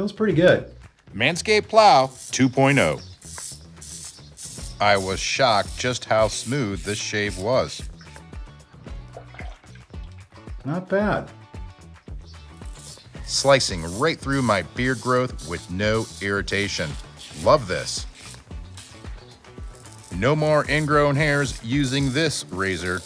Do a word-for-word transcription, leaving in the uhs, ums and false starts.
feels pretty good. Manscaped Plow two point oh. I was shocked just how smooth this shave was. Not bad. Slicing right through my beard growth with no irritation. Love this. No more ingrown hairs using this razor.